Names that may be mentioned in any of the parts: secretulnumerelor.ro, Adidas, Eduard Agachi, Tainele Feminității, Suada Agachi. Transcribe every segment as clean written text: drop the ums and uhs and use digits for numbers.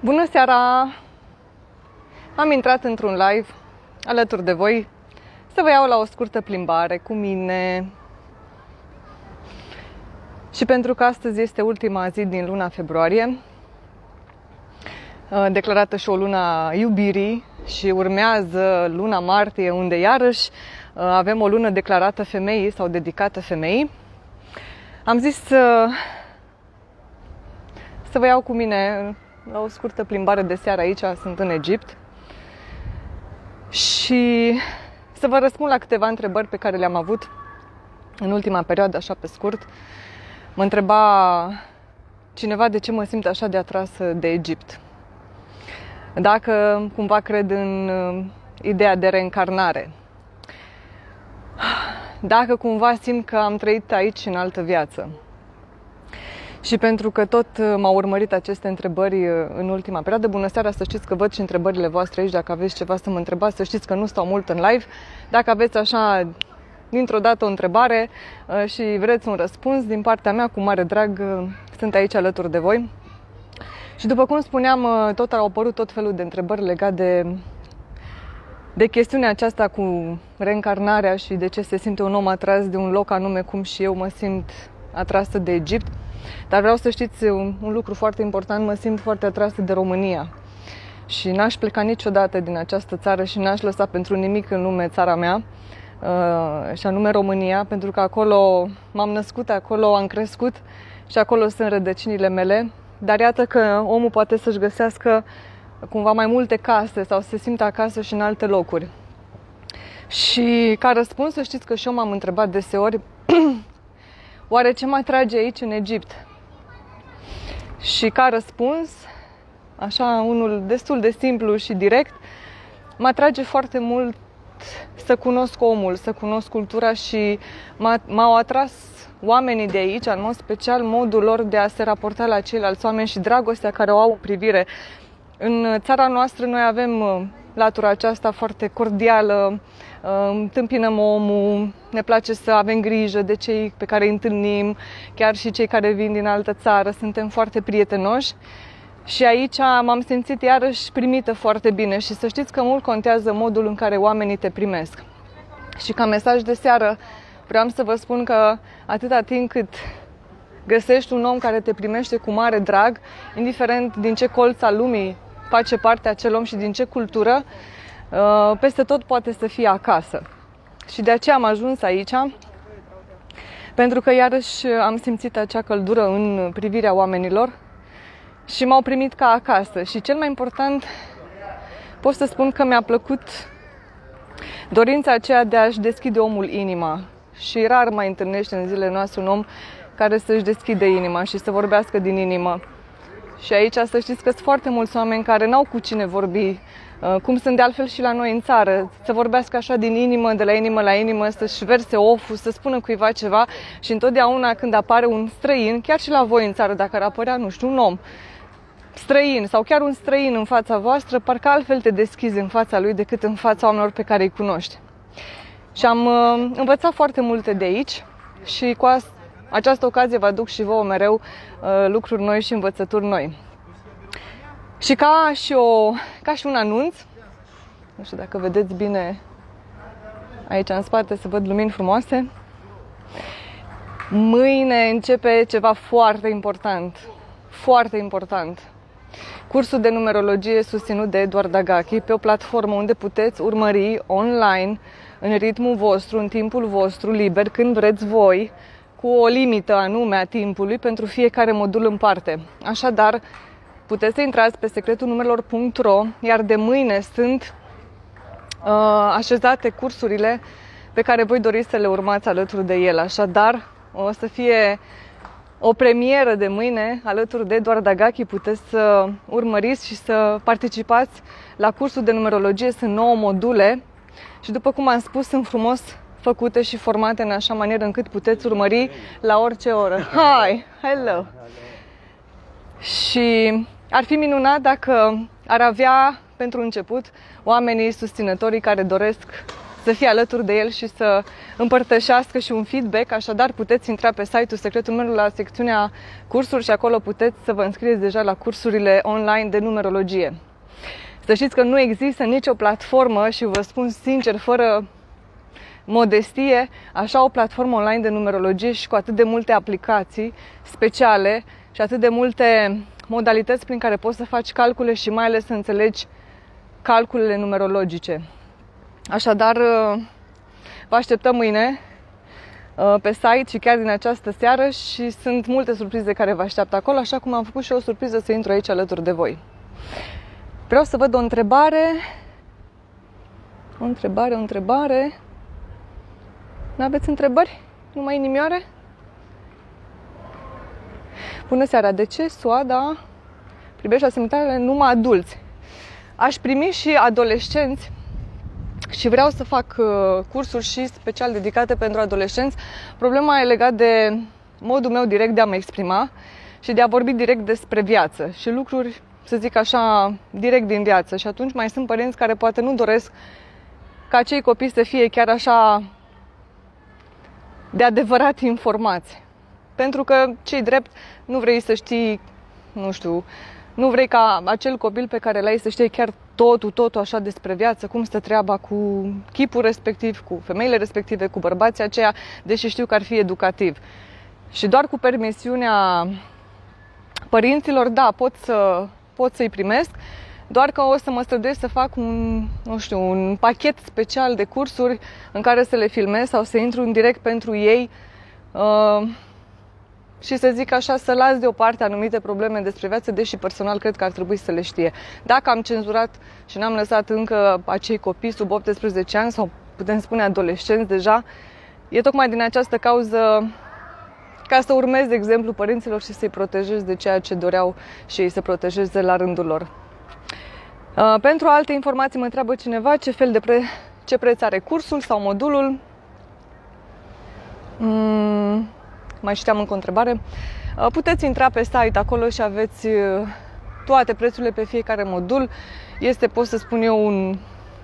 Bună seara! Am intrat într-un live alături de voi să vă iau la o scurtă plimbare cu mine. Și pentru că astăzi este ultima zi din luna februarie, declarată și o luna iubirii, și urmează luna martie, unde iarăși avem o lună declarată femeii sau dedicată femeii, am zis să vă iau cu mine la o scurtă plimbare de seară aici, sunt în Egipt, și să vă răspund la câteva întrebări pe care le-am avut în ultima perioadă, așa pe scurt. Mă întreba cineva de ce mă simt așa de atrasă de Egipt. Dacă cumva cred în ideea de reîncarnare. Dacă cumva simt că am trăit aici în altă viață. Și pentru că tot m-au urmărit aceste întrebări în ultima perioadă, bună seara, să știți că văd și întrebările voastre aici, dacă aveți ceva să mă întrebați, să știți că nu stau mult în live. Dacă aveți așa dintr-o dată o întrebare și vreți un răspuns din partea mea, cu mare drag sunt aici alături de voi. Și după cum spuneam, tot au apărut tot felul de întrebări legate de chestiunea aceasta cu reîncarnarea și de ce se simte un om atras de un loc anume, cum și eu mă simt atrasă de Egipt. Dar vreau să știți un lucru foarte important, mă simt foarte atrasă de România. Și n-aș pleca niciodată din această țară și n-aș lăsa pentru nimic în lume țara mea, și anume România, pentru că acolo m-am născut, acolo am crescut și acolo sunt rădăcinile mele. Dar iată că omul poate să-și găsească cumva mai multe case sau să se simtă acasă și în alte locuri. Și ca răspuns, să știți că și eu m-am întrebat deseori oare ce mă atrage aici în Egipt? Și ca răspuns, așa unul destul de simplu și direct, mă atrage foarte mult să cunosc omul, să cunosc cultura și m-au atras oamenii de aici, în mod special modul lor de a se raporta la ceilalți oameni și dragostea care o au în privire. În țara noastră noi avem latura aceasta foarte cordială, întâmpinăm omul, ne place să avem grijă de cei pe care îi întâlnim, chiar și cei care vin din altă țară, suntem foarte prietenoși. Și aici m-am simțit iarăși primită foarte bine și să știți că mult contează modul în care oamenii te primesc. Și ca mesaj de seară vreau să vă spun că atâta timp cât găsești un om care te primește cu mare drag, indiferent din ce colț al lumii face parte acel om și din ce cultură, peste tot poate să fie acasă. Și de aceea am ajuns aici, pentru că iarăși am simțit acea căldură în privirea oamenilor și m-au primit ca acasă. Și cel mai important, pot să spun că mi-a plăcut dorința aceea de a-și deschide omul inima. Și rar mai întâlnește în zilele noastre un om care să-și deschide inima și să vorbească din inimă. Și aici să știți că sunt foarte mulți oameni care n-au cu cine vorbi, cum sunt de altfel și la noi în țară, să vorbească așa din inimă, de la inimă la inimă, să-și verse oful, să spună cuiva ceva. Și întotdeauna când apare un străin, chiar și la voi în țară, dacă ar apărea, nu știu, un om străin sau chiar un străin în fața voastră, parcă altfel te deschizi în fața lui decât în fața oamenilor pe care îi cunoști. Și am învățat foarte multe de aici și cu această ocazie vă aduc și vouă mereu lucruri noi și învățături noi. Și ca și un anunț, nu știu dacă vedeți bine aici în spate, să văd lumini frumoase, mâine începe ceva foarte important, foarte important. Cursul de numerologie susținut de Eduard Agachi pe o platformă unde puteți urmări online, în ritmul vostru, în timpul vostru liber, când vreți voi, cu o limită anume a timpului pentru fiecare modul în parte. Așadar, puteți să intrați pe secretulnumerelor.ro, iar de mâine sunt așezate cursurile pe care voi doriți să le urmați alături de el. Așadar, o să fie o premieră de mâine, alături de Eduard Agachi, puteți să urmăriți și să participați la cursul de numerologie. Sunt 9 module și, după cum am spus, sunt frumos făcute și formate în așa manieră încât puteți urmări la orice oră. Hi! Hello! Și ar fi minunat dacă ar avea pentru început oamenii susținătorii care doresc să fie alături de el și să împărtășească și un feedback. Așadar, puteți intra pe site-ul Secretul Numerelor la secțiunea cursuri și acolo puteți să vă înscrieți deja la cursurile online de numerologie. Să știți că nu există nicio platformă, și vă spun sincer, fără modestie, așa o platformă online de numerologie și cu atât de multe aplicații speciale și atât de multe modalități prin care poți să faci calcule și mai ales să înțelegi calculele numerologice. Așadar, vă așteptăm mâine pe site și chiar din această seară și sunt multe surprize care vă așteaptă acolo, așa cum am făcut și eu o surpriză să intru aici alături de voi. Vreau să văd o întrebare. O întrebare. N-aveți întrebări? Numai inimioare? Bună seara! De ce Suada privește asemănarea numai adulți? Aș primi și adolescenți și vreau să fac cursuri și special dedicate pentru adolescenți. Problema e legată de modul meu direct de a mă exprima și de a vorbi direct despre viață și lucruri, să zic așa, direct din viață. Și atunci mai sunt părinți care poate nu doresc ca acei copii să fie chiar așa de adevărat informați. Pentru că, ce-i drept, nu vrei să știi, nu știu, nu vrei ca acel copil pe care l-ai să știe chiar totul așa despre viață, cum stă treaba cu chipul respectiv, cu femeile respective, cu bărbații aceia, deși știu că ar fi educativ. Și doar cu permisiunea părinților, da, pot să-i primesc, doar că o să mă străduiesc să fac un pachet special de cursuri în care să le filmez sau să intru în direct pentru ei și să zic așa, să las deoparte anumite probleme despre viață, deși personal cred că ar trebui să le știe. Dacă am cenzurat și n-am lăsat încă acei copii sub 18 ani sau putem spune adolescenți deja, e tocmai din această cauză, ca să urmez exemplul părinților și să-i protejez de ceea ce doreau și ei să protejeze la rândul lor. Pentru alte informații mă întreabă cineva ce preț are cursul sau modulul. Mai știam încă o întrebare. Puteți intra pe site acolo și aveți toate prețurile pe fiecare modul. Este, pot să spun eu, un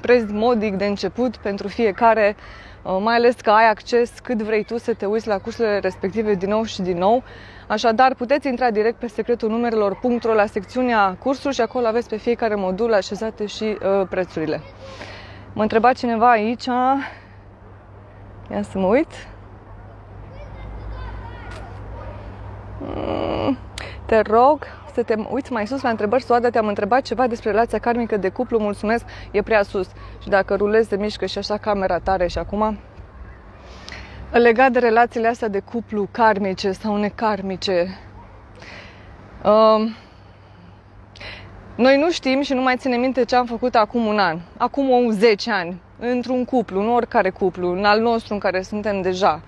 preț modic de început pentru fiecare, mai ales că ai acces cât vrei tu să te uiți la cursurile respective din nou și din nou. Așadar, puteți intra direct pe secretulnumerelor.ro la secțiunea cursuri și acolo aveți pe fiecare modul așezate și prețurile. Mă întreba cineva aici, ia să mă uit. Te rog să te uiți mai sus la întrebări. Suada, te-am întrebat ceva despre relația karmică de cuplu. Mulțumesc, e prea sus. Și dacă rulezi, se mișcă și așa camera tare și acum. Legat de relațiile astea de cuplu, karmice sau nekarmice, noi nu știm și nu mai ținem minte ce am făcut acum un an, acum 10 ani, într-un cuplu, nu oricare cuplu, în al nostru în care suntem deja.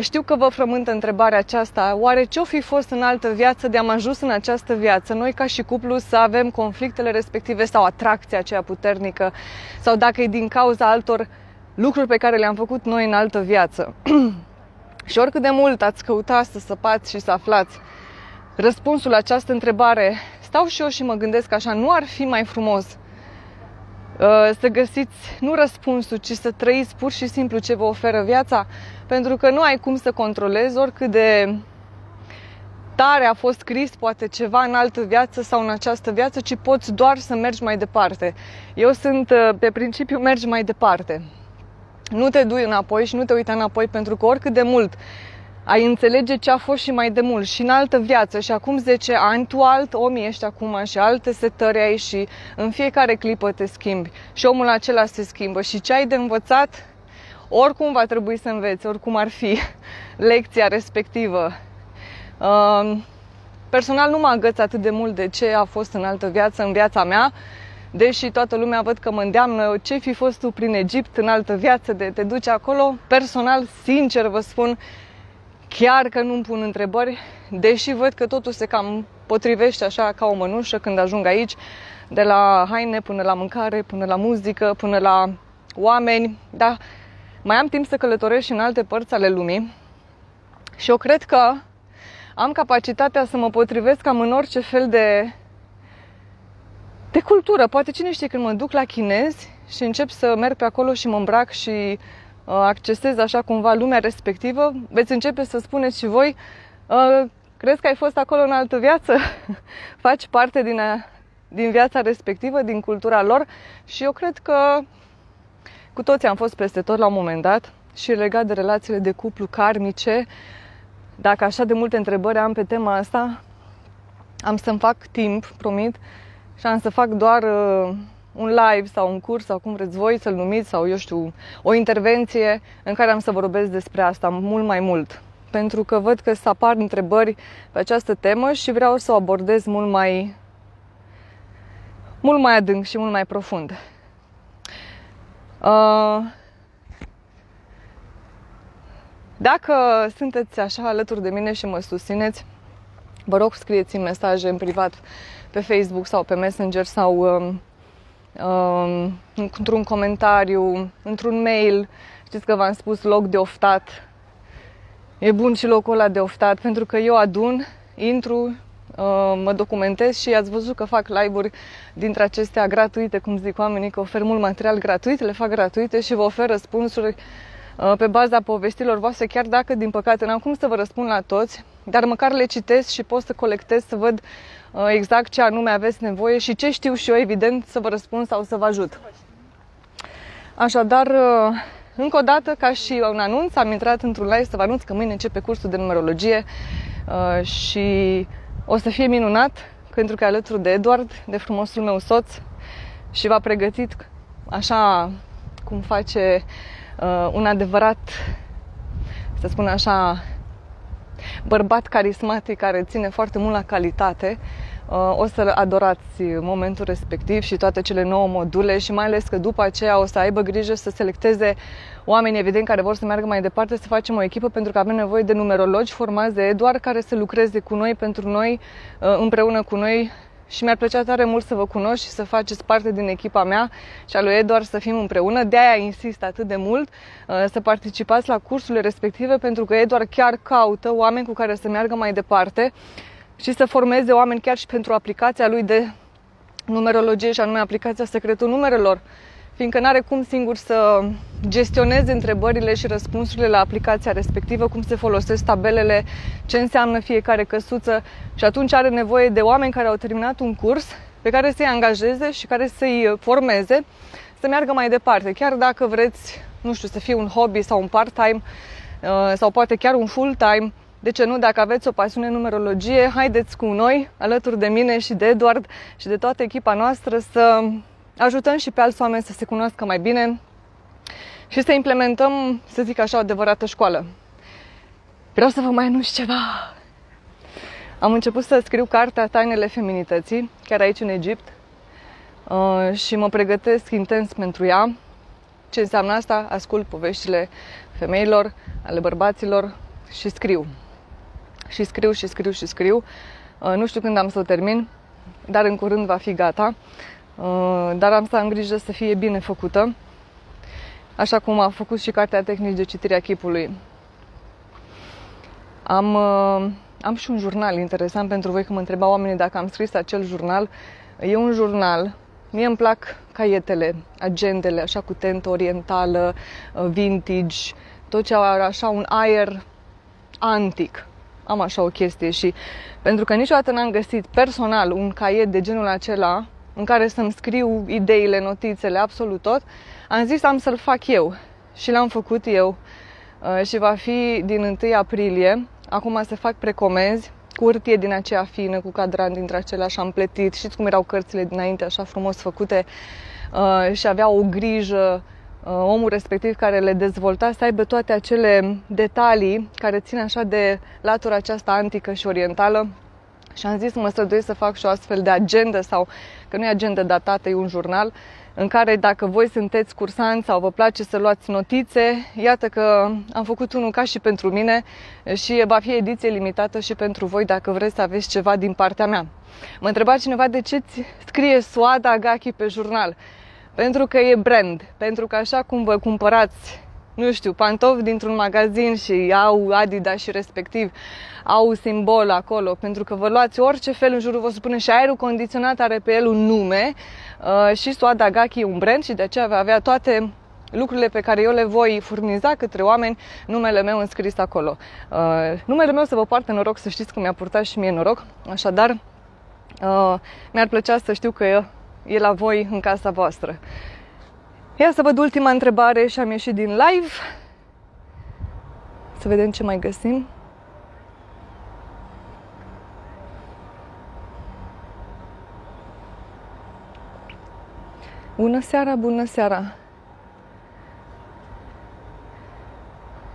Știu că vă frământă întrebarea aceasta, oare ce-o fi fost în altă viață de am ajuns în această viață, noi ca și cuplu să avem conflictele respective sau atracția aceea puternică, sau dacă e din cauza altor lucruri pe care le-am făcut noi în altă viață. Și oricât de mult ați căuta să săpați și să aflați răspunsul la această întrebare, stau și eu și mă gândesc așa, nu ar fi mai frumos să găsiți nu răspunsul, ci să trăiți pur și simplu ce vă oferă viața, pentru că nu ai cum să controlezi oricât de tare a fost scris poate ceva în altă viață sau în această viață, ci poți doar să mergi mai departe. Eu sunt pe principiu mergi mai departe. Nu te dui înapoi și nu te uita înapoi, pentru că oricât de mult ai înțelege ce a fost și mai de mult și în altă viață și acum 10 ani, tu alt om ești acum și alte setări ai și în fiecare clipă te schimbi și omul acela se schimbă și ce ai de învățat, oricum va trebui să înveți, oricum ar fi lecția respectivă. Personal nu mă agăț atât de mult de ce a fost în altă viață, în viața mea, deși toată lumea văd că mă îndeamnă ce fi fost tu prin Egipt în altă viață, de te duci acolo. Personal, sincer vă spun, chiar că nu-mi pun întrebări, deși văd că totul se cam potrivește așa ca o mănușă când ajung aici, de la haine până la mâncare, până la muzică, până la oameni, dar mai am timp să călătoresc și în alte părți ale lumii și eu cred că am capacitatea să mă potrivesc cam în orice fel de cultură. Poate cine știe, când mă duc la chinezi, și încep să merg pe acolo și mă îmbrac și accesez așa cumva lumea respectivă, veți începe să spuneți și voi, crezi că ai fost acolo în altă viață? Faci parte din viața respectivă, din cultura lor și eu cred că cu toții am fost peste tot la un moment dat și legat de relațiile de cuplu karmice. Dacă așa de multe întrebări am pe tema asta, am să-mi fac timp, promit, și am să fac doar un live sau un curs sau cum vreți voi să-l numiți sau, eu știu, o intervenție în care am să vorbesc despre asta mult mai mult. Pentru că văd că se apar întrebări pe această temă și vreau să o abordez mult mai adânc și mult mai profund. Dacă sunteți așa alături de mine și mă susțineți, vă rog, scrieți-mi mesaje în privat pe Facebook sau pe Messenger sau într-un comentariu, într-un mail. Știți că v-am spus, loc de oftat. E bun și locul ăla de oftat, pentru că eu adun, intru, mă documentez și ați văzut că fac live-uri dintre acestea gratuite, cum zic oamenii, că ofer mult material gratuit, le fac gratuite și vă ofer răspunsuri pe baza povestilor voastre, chiar dacă, din păcate, n-am cum să vă răspund la toți, dar măcar le citesc și pot să colectez, să văd exact ce anume aveți nevoie și ce știu și eu, evident, să vă răspund sau să vă ajut. Așadar, încă o dată, ca și un anunț, am intrat într-un live să vă anunț că mâine începe cursul de numerologie și o să fie minunat, pentru că e alături de Eduard, de frumosul meu soț, și v-a pregătit așa cum face un adevărat, să spun așa, bărbat carismatic care ține foarte mult la calitate. O să adorați momentul respectiv și toate cele 9 module și mai ales că după aceea o să aibă grijă să selecteze oamenii, evident, care vor să meargă mai departe, să facem o echipă, pentru că avem nevoie de numerologi formați de Eduard care să lucreze cu noi, pentru noi, împreună cu noi. Și mi-ar plăcea tare mult să vă cunosc și să faceți parte din echipa mea și a lui Eduard, să fim împreună. De-aia insist atât de mult să participați la cursurile respective, pentru că Eduard chiar caută oameni cu care să meargă mai departe și să formeze oameni chiar și pentru aplicația lui de numerologie, și anume aplicația Secretul Numerelor, fiindcă n-are cum singur să gestioneze întrebările și răspunsurile la aplicația respectivă, cum se folosesc tabelele, ce înseamnă fiecare căsuță, și atunci are nevoie de oameni care au terminat un curs pe care să-i angajeze și care să-i formeze să meargă mai departe. Chiar dacă vreți, nu știu, să fie un hobby sau un part-time sau poate chiar un full-time, de ce nu? Dacă aveți o pasiune în numerologie, haideți cu noi, alături de mine și de Eduard și de toată echipa noastră, să ajutăm și pe alți oameni să se cunoască mai bine și să implementăm, să zic așa, o adevărată școală. Vreau să vă mai anunț ceva. Am început să scriu cartea Tainele Feminității, chiar aici în Egipt, și mă pregătesc intens pentru ea. Ce înseamnă asta? Ascult poveștile femeilor, ale bărbaților și scriu. Și scriu, și scriu, și scriu. Nu știu când am să o termin, dar în curând va fi gata. Dar am să am grijă să fie bine făcută, așa cum a făcut și cartea tehnici de citire a chipului. Am și un jurnal interesant pentru voi, că mă întreba oamenii dacă am scris acel jurnal. E un jurnal, mie îmi plac caietele, agendele, așa cu tentă orientală, vintage, tot ce are așa un aer antic. Am așa o chestie și pentru că niciodată n-am găsit personal un caiet de genul acela în care să-mi scriu ideile, notițele, absolut tot, am zis am să-l fac eu. Și l-am făcut eu și va fi din 1 aprilie. Acum se fac precomenzi cu hârtie din aceea fină, cu cadran dintre acelea așa împletit. Știți cum erau cărțile dinainte, așa frumos făcute și avea o grijă omul respectiv care le dezvolta să aibă toate acele detalii care țin așa de latura aceasta antică și orientală. Și am zis, mă străduiesc să fac și o astfel de agendă, sau că nu e agendă datată, e un jurnal în care, dacă voi sunteți cursanți sau vă place să luați notițe, iată că am făcut unul ca și pentru mine și va fi ediție limitată și pentru voi dacă vreți să aveți ceva din partea mea. Mă întreba cineva de ce scrie Suada Agachi pe jurnal. Pentru că e brand, pentru că așa cum vă cumpărați nu știu, pantofi dintr-un magazin și au Adidas și respectiv au simbol acolo, pentru că vă luați orice fel în jurul vostru, până și aerul condiționat are pe el un nume și Suada Agachi e un brand și de aceea va avea toate lucrurile pe care eu le voi furniza către oameni, numele meu înscris acolo. Numele meu să vă poartă noroc, să știți că mi-a purtat și mie noroc, așadar mi-ar plăcea să știu că e la voi în casa voastră. Ia să văd ultima întrebare și am ieșit din live. Să vedem ce mai găsim. Bună seara, bună seara!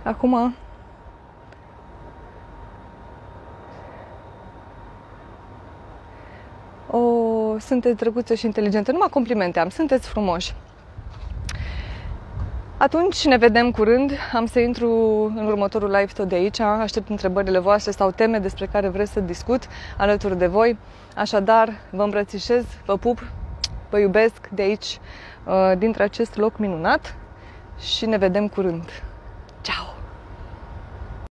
Acum... O, sunteți drăguțe și inteligente. Numai complimente am. Sunteți frumoși. Atunci ne vedem curând, am să intru în următorul live tot de aici, aștept întrebările voastre sau teme despre care vreți să discut alături de voi. Așadar, vă îmbrățișez, vă pup, vă iubesc de aici, dintre acest loc minunat și ne vedem curând. Ceau!